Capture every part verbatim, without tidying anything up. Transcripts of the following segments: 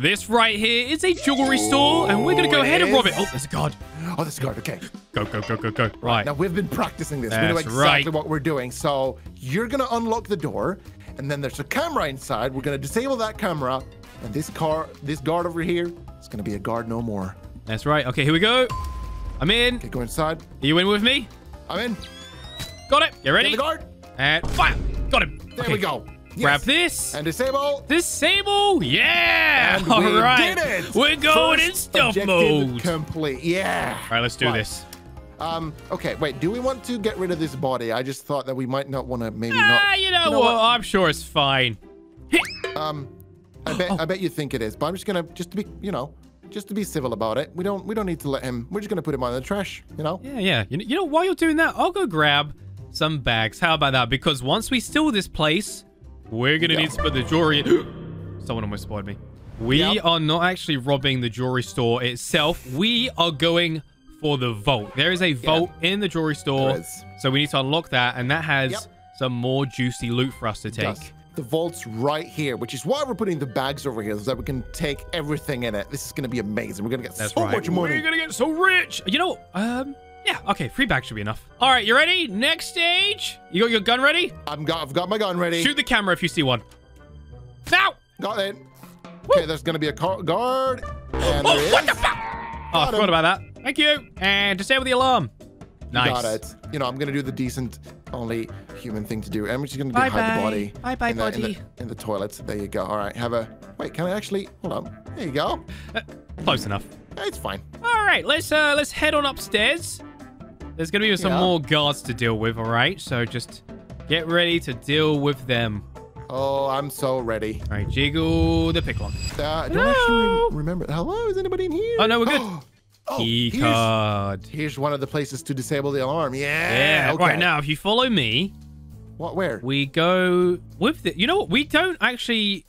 This right here is a jewelry store, and we're going to go ahead and rob it. Oh, there's a guard. Oh, there's a guard. Okay. Go, go, go, go, go. Right. Now, we've been practicing this. That's we know exactly right. what we're doing. So you're going to unlock the door, and then there's a camera inside. We're going to disable that camera, and this car, this guard over here, it's going to be a guard no more. That's right. Okay, here we go. I'm in. Okay, go inside. Are you in with me? I'm in. Got it. Get ready. Get the guard. And fire. Got him. There okay. we go. Yes. Grab this. And disable. Disable. Yeah. And all we right. did it. We're going First in stealth mode. Complete. Yeah. All right, let's do right. this. Um. Okay, wait. Do we want to get rid of this body? I just thought that we might not want to maybe ah, not. Ah, you, know, you know what? what? I'm sure it's fine. um, I bet, oh. I bet you think it is, but I'm just going to, just to be, you know, just to be civil about it. We don't, we don't need to let him. We're just going to put him on the trash, you know? Yeah, yeah. You know, you know, while you're doing that, I'll go grab some bags. How about that? Because once we steal this place, we're going to yeah. need to put the jewelry in. Someone almost spotted me. We yep. are not actually robbing the jewelry store itself. We are going for the vault. There is a vault yeah. in the jewelry store. So we need to unlock that. And that has yep. some more juicy loot for us to take. Yes. The vault's right here, which is why we're putting the bags over here so that we can take everything in it. This is going to be amazing. We're going to get That's so right. much money. We're going to get so rich. You know, um... yeah, okay, free bag should be enough. All right, you ready? Next stage. You got your gun ready? I'm got, I've got my gun ready. Shoot the camera if you see one. Now! Got it. Woo. Okay, there's going to be a car guard. And oh, there what is. the fuck? Oh, got I forgot him. about that. Thank you. And disable the alarm. Nice. Got it. You know, I'm going to do the decent, only human thing to do. I'm just going to hide bye. the body. Bye-bye, body. In the, in the toilets. There you go. All right, have a... Wait, can I actually... Hold on. There you go. Uh, close enough. It's fine. All right, let's, uh, let's head on upstairs. There's going to be some yeah. more guards to deal with, all right? So just get ready to deal with them. Oh, I'm so ready. All right, jiggle the pick lock. Uh, I don't actually remember. Hello, is anybody in here? Oh, no, we're good. oh, Key here's, card. Here's one of the places to disable the alarm. Yeah. Yeah, okay. Right, now, if you follow me. What, where? We go with the... You know what? We don't actually...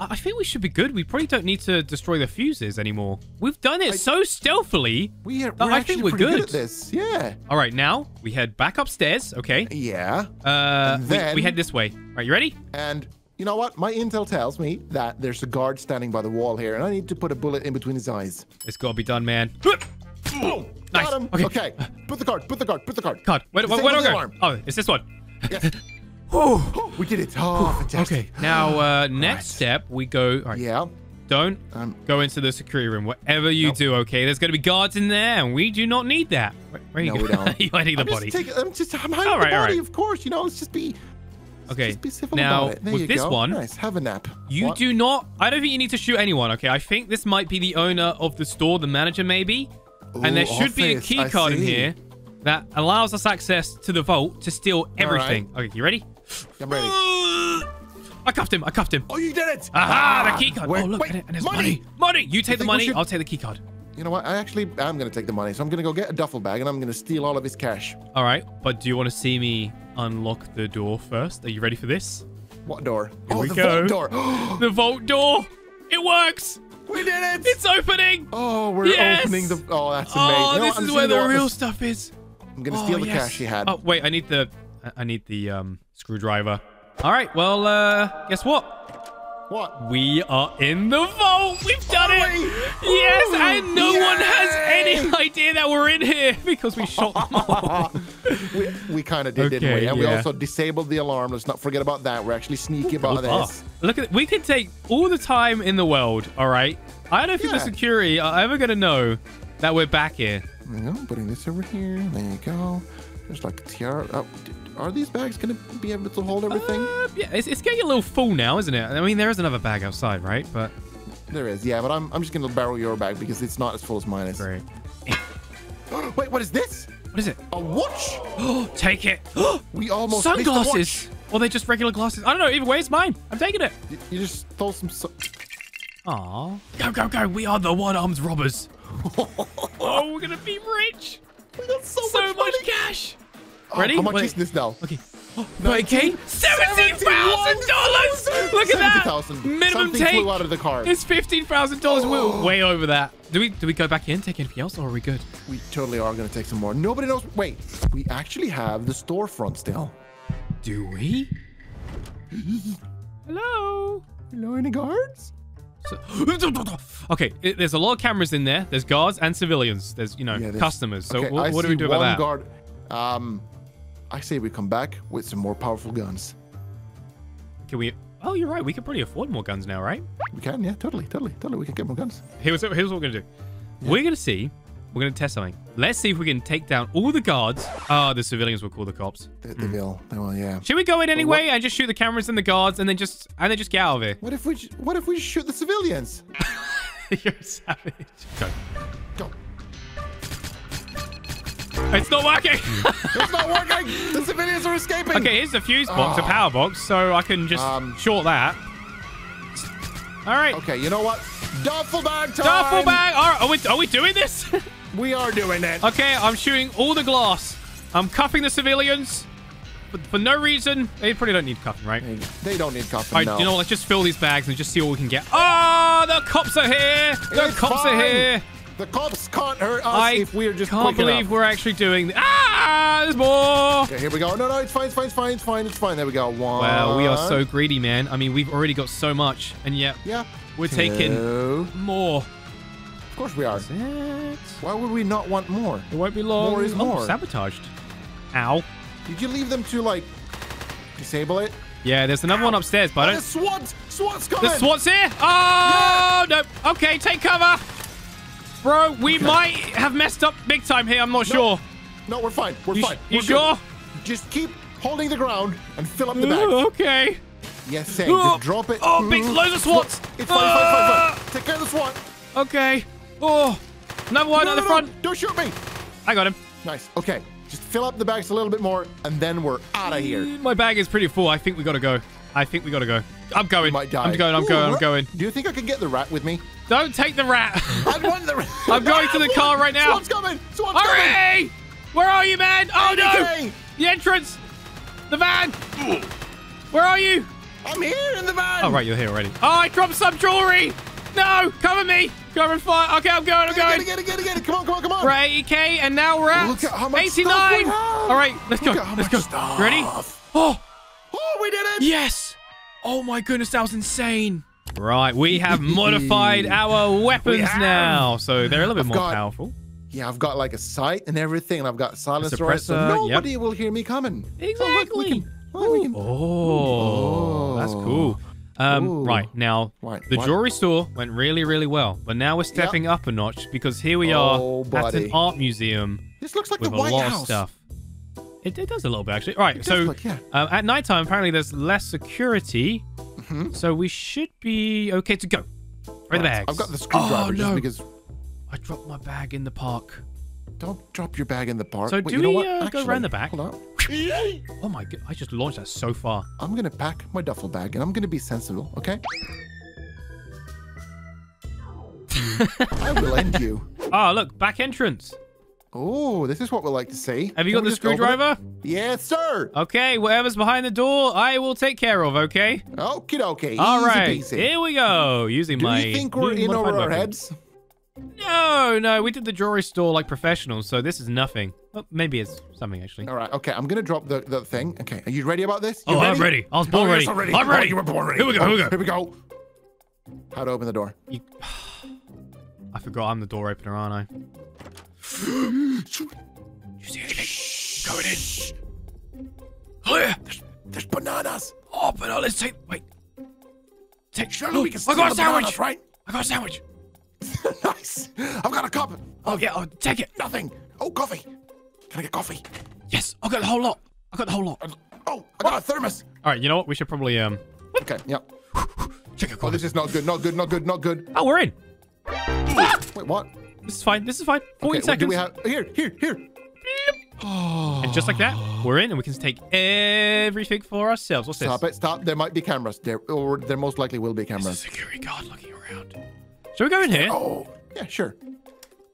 I think we should be good. We probably don't need to destroy the fuses anymore. We've done it I, so stealthily. We are, we're I think we're good. good at this. Yeah. All right, now we head back upstairs. Okay. Yeah. Uh, then, we, we head this way. All right, you ready? And you know what? My intel tells me that there's a guard standing by the wall here, and I need to put a bullet in between his eyes. It's got to be done, man. Oh, nice. Got him. Okay. okay. Put the guard. Put the guard. Put the guard. God. Where, where, where do I go? Alarm. Oh, it's this one. Yes. Oh, we did it. Oh, fantastic. Okay. Now, uh, next right. step, we go... Right. Yeah. Don't um, go into the security room. Whatever you no. do, okay? There's going to be guards in there, and we do not need that. Where, where no, are you we don't. You're hiding the I'm body. Just taking, I'm just... I'm hiding all right, the body, right. of course. You know, let's just be... Let's okay. Just be civil now, about it. There with you this go. one... Nice. Have a nap. You what? do not... I don't think you need to shoot anyone, okay? I think this might be the owner of the store, the manager, maybe. Ooh, and there should office. be a key card in here that allows us access to the vault to steal everything. Right. Okay, you ready? I'm ready. I cuffed him. I cuffed him. Oh, you did it. Aha, ah, the key card. Where, oh, look wait, at it. And there's money. Money. money. You take you the money. Should... I'll take the key card. You know what? I actually am going to take the money. So I'm going to go get a duffel bag and I'm going to steal all of his cash. All right. But do you want to see me unlock the door first? Are you ready for this? What door? Here oh, we the go. Vault door. The vault door. It works. We did it. It's opening. Oh, we're yes. opening the... Oh, that's amazing. Oh, you know this is where the real stuff is. I'm going to oh, steal the yes. cash he had. Oh, wait. I need the... I need the um, screwdriver. All right. Well, uh, guess what? What? We are in the vault. We've done Finally. it. Ooh, yes, and no yay. one has any idea that we're in here because we shot them all. we we kind of did, okay, didn't we? And yeah. we also disabled the alarm. Let's not forget about that. We're actually sneaky about oh, this. Oh. Look at We could take all the time in the world. All right. I don't think yeah. the security are ever going to know that we're back here. I'm putting this over here. There you go. There's like a tiara. Oh, are these bags going to be able to hold everything? Uh, yeah, it's, it's getting a little full now, isn't it? I mean, there is another bag outside, right? But there is, yeah. But I'm, I'm just going to barrel your bag because it's not as full as mine is. Great. Wait, what is this? What is it? A watch? Oh, take it. We almost sunglasses. Missed the watch. Or they're just regular glasses. I don't know. Either way, it's mine. I'm taking it. You, you just stole some. So Aww. Go, go, go. We are the one armed robbers. Oh, we're going to be rich. We got so, so much, much cash. Ready? Oh, how much Wait. is this now? Okay. Oh, nineteen, seventeen thousand dollars! Look at that! seventy thousand. Minimum Something take flew out of the car. It's fifteen thousand dollars. We're way over that. Do we do we go back in, take anything else, or are we good? We totally are gonna take some more. Nobody knows. Wait, we actually have the storefront still. Do we? Hello? Hello, any guards? So, okay, it, there's a lot of cameras in there. There's guards and civilians. There's, you know, yeah, there's, customers. So okay, what, what do we do about that? Guard. Um, I say we come back with some more powerful guns. Can we... Oh, you're right. We can probably afford more guns now, right? We can, yeah. Totally, totally, totally. We can get more guns. Here's, here's what we're going to do. Yeah. We're going to see... We're going to test something. Let's see if we can take down all the guards. Ah, oh, the civilians will call the cops. They, they will. They will, yeah. Should we go in anyway what, and just shoot the cameras and the guards and then just and then just get out of here? What if we What if we shoot the civilians? You're a savage. Go. Go. It's not working. It's not working. The civilians are escaping. Okay, here's the fuse box, oh. a power box, so I can just um, short that. All right. Okay, you know what? Duffel bag time. Duffel bag. All right. Are we, are we doing this? We are doing it. Okay, I'm shooting all the glass. I'm cuffing the civilians for, for no reason. They probably don't need cuffing, right? They don't need cuffing, all right, no. You know what? Let's just fill these bags and just see what we can get. Oh, the cops are here. The it's cops fine. are here. The cops can't hurt us I if we're just can't believe enough. we're actually doing... Ah, there's more. Okay, here we go. No, no, it's fine, it's fine, it's fine, it's fine. It's fine. There we go. One. Wow, we are so greedy, man. I mean, we've already got so much, and yet yeah. we're Two. taking more. Of course we are. Why would we not want more? It won't be long. More is oh, more. Sabotaged. Ow. Did you leave them to, like, disable it? Yeah, there's another Ow. one upstairs, but oh, I don't... The SWAT! SWAT's coming! The SWAT's here? Oh, yeah. no. Okay, take cover. Bro, we okay. might have messed up big time here. I'm not no. sure. No, we're fine. We're you fine. We're you good. sure? Just keep holding the ground and fill up the bag. Ooh, okay. Yes, sir. Oh. Just drop it. Oh, big loads of SWATs. It's fine, ah. fine, fine, fine. Take care of the SWAT. Okay. Oh, another one no, at the no, front. No. Don't shoot me. I got him. Nice. Okay. Just fill up the bags a little bit more, and then we're out of here. My bag is pretty full. I think we got to go. I think we got to go. I'm going. Might die. I'm going. I'm Ooh, going. I'm going. Do you think I could get the rat with me? Don't take the rat. I want the rat. I'm going to the car right now. Swan's coming. Swan's Hurry! coming. Where are you, man? Oh, no. The entrance. The van. Where are you? I'm here in the van. Oh, right. You're here already. Oh, I dropped some jewelry. No, cover me. Cover and fire. Okay, I'm going. I'm going. Get it, get it, get it. Come on, come on, come on. We're at eighty K, and now we're at Look at how much eighty-nine. All right, let's Look go. Let's go. Stuff. Ready? Oh. Oh, we did it. Yes. Oh, my goodness. That was insane. Right, we have modified our weapons we now. So they're a little bit I've more got, powerful. Yeah, I've got like a sight and everything, and I've got silence. So nobody yep. will hear me coming. Exactly. Oh, look, we can, oh, we can, oh, oh, that's cool. Um, right, now, right, the right. jewelry store went really, really well. But now we're stepping yep. up a notch because here we are oh, at an art museum. This looks like with the White a lot House. Of stuff. It, it does a little bit, actually. All right, so look, yeah. um, at nighttime, apparently there's less security. Mm-hmm. So we should be okay to go. Where are right. the bags? I've got the screwdriver oh, just no. because... I dropped my bag in the park. Don't drop your bag in the park. So Wait, do you know we what? Uh, actually, go around the back? Hold on. Oh my god, I just launched that so far. I'm gonna pack my duffel bag and I'm gonna be sensible, okay? I will end you. Ah, oh, look, back entrance. Oh, this is what we like to see. Have you Can got the screwdriver? Yes, sir. Okay, whatever's behind the door, I will take care of, okay? Okie dokie. All right, peasy. Here we go. Using Do my. Do you think we're in over our heads? No, no, we did the jewelry store like professionals, so this is nothing. Well, maybe it's something, actually. All right, okay, I'm going to drop the, the thing. Okay, are you ready about this? You oh, ready? I'm ready. I was born oh, ready. Yes, I'm ready. I'm ready. Oh, you were born ready. Here we go, oh, here we go. Here we go. How to open the door. You... I forgot I'm the door opener, aren't I? You see anything? Going in. Oh, yeah. There's, there's bananas. Oh, but let's take... Wait. Take... Surely oh, we can I got a sandwich. Bananas, right? I got a sandwich. Nice. I've got a cup. Oh, yeah, I'll take it. Nothing. Oh, coffee. Can I get coffee? Yes, I've got the whole lot. I've got the whole lot. Uh, oh, I got oh. a thermos. All right, you know what? We should probably, um... Okay, yeah. Check your coffee. Oh, this is not good, not good, not good, not good. Oh, we're in. Ah! Wait, what? This is fine, this is fine. forty okay, seconds. Do we have? Here, here, here. Oh. And just like that, we're in and we can take everything for ourselves. What's stop this? Stop it, stop. There might be cameras. There, or there most likely will be cameras. There's a security guard looking around. Should we go in here? Oh, yeah, sure.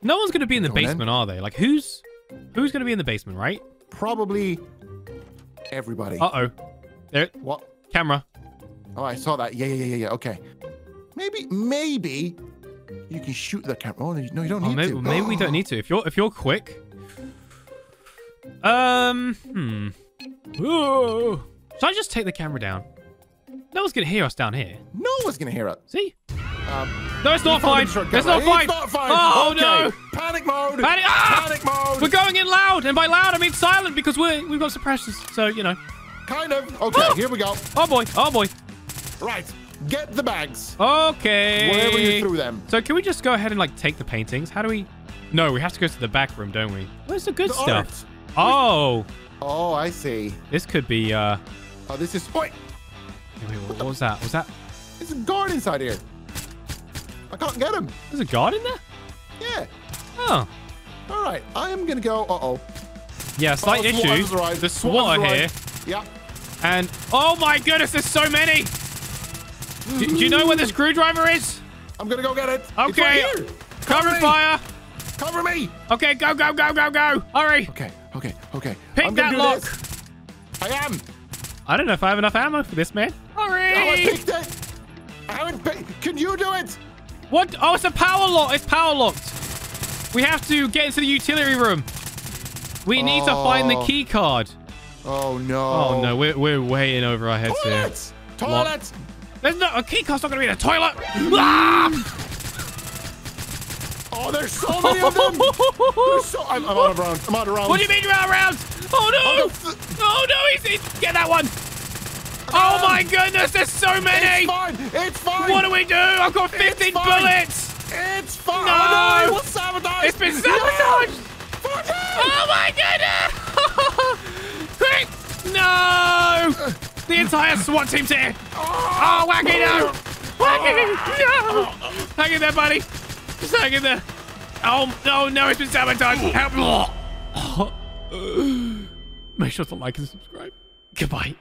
No one's going to be in the basement, in. are they? Like, who's... Who's going to be in the basement, right? Probably everybody. Uh-oh. There. What? Camera. Oh, I saw that. Yeah, yeah, yeah, yeah. Okay. Maybe, maybe you can shoot the camera. Oh, no, you don't oh, need maybe, to. Maybe we don't need to. If you're, if you're quick. Um, hmm. Ooh. Should I just take the camera down? No one's going to hear us down here. No one's going to hear us. See? Um, no, it's not fine. It's not fine. It's not fine. Oh, okay. No. Panic mode. Panic, ah! Panic mode. We're going in loud. And by loud, I mean silent because we're, we've got suppressors. So, you know. Kind of. Okay, oh! Here we go. Oh, boy. Oh, boy. Right. Get the bags. Okay. Wherever you threw them. So can we just go ahead and, like, take the paintings? How do we... No, we have to go to the back room, don't we? Where's the good the stuff? Art. Oh. Oh, I see. This could be, uh... Oh, this is... Wait. Wait, wait what, what was that? Was that... There's a guard inside here. I can't get him. There's a guard in there? Yeah. Oh. All right. I am going to go... Uh-oh. Yeah, slight oh, the issue. Right. The SWAT are here. Yeah. And... Oh, my goodness. There's so many. Do, do you know where the screwdriver is? I'm gonna go get it. Okay. It's right here. Cover me. Fire. Cover me. Okay, go, go, go, go, go. Hurry. Okay, okay, okay. Pick I'm that lock. This. I am. I don't know if I have enough ammo for this, man. Hurry. I picked it. I haven't picked. Can you do it? What? Oh, it's a power lock. It's power locked. We have to get into the utility room. We need oh. to find the key card. Oh, no. Oh, no. We're, we're way in over our heads Toilets. here. Toilets. Lock. There's no a key card's not gonna be in a toilet. Ah! Oh, there's so many of them. So, I'm, I'm out of rounds. I'm out of rounds. What do you mean you're out of rounds? Oh no! Oh, no. Oh no! He's, he's get that one. Oh my goodness! There's so many. It's fine. It's fine. What do we do? I've got fifteen it's bullets. It's fine. No! Oh, no. It was sabotaged. It's been sabotaged. No. Oh my goodness! Quick! No! The entire SWAT team's here. Oh, Wacky, no. Wacky, no. Hang in there, buddy. Just hang in there. Oh, no, no, it's been sabotaged. Help. Make sure to like and subscribe. Goodbye.